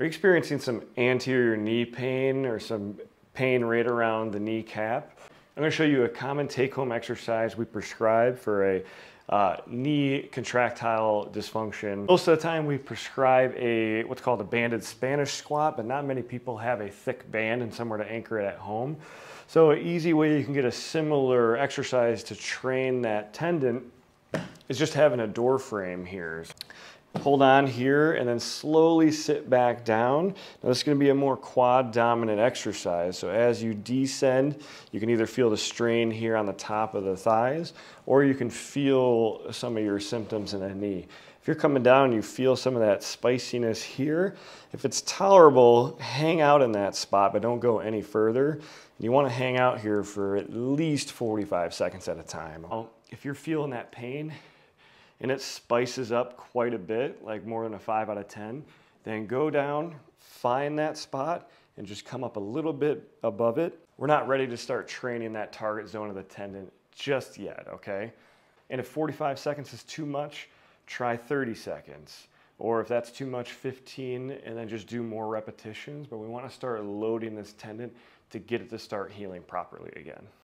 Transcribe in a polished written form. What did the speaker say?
Are you experiencing some anterior knee pain or some pain right around the kneecap? I'm going to show you a common take-home exercise we prescribe for a knee contractile dysfunction. Most of the time we prescribe what's called a banded Spanish squat, but not many people have a thick band and somewhere to anchor it at home. So an easy way you can get a similar exercise to train that tendon is just having a door frame here. Hold on here and then slowly sit back down. Now this is going to be a more quad dominant exercise. So as you descend, you can either feel the strain here on the top of the thighs, or you can feel some of your symptoms in the knee. If you're coming down, you feel some of that spiciness here. If it's tolerable, hang out in that spot, but don't go any further. You want to hang out here for at least 45 seconds at a time. If you're feeling that pain, and it spices up quite a bit, like more than a 5 out of 10, then go down, find that spot, and just come up a little bit above it. We're not ready to start training that target zone of the tendon just yet, okay? And if 45 seconds is too much, try 30 seconds. Or if that's too much, 15, and then just do more repetitions. But we wanna start loading this tendon to get it to start healing properly again.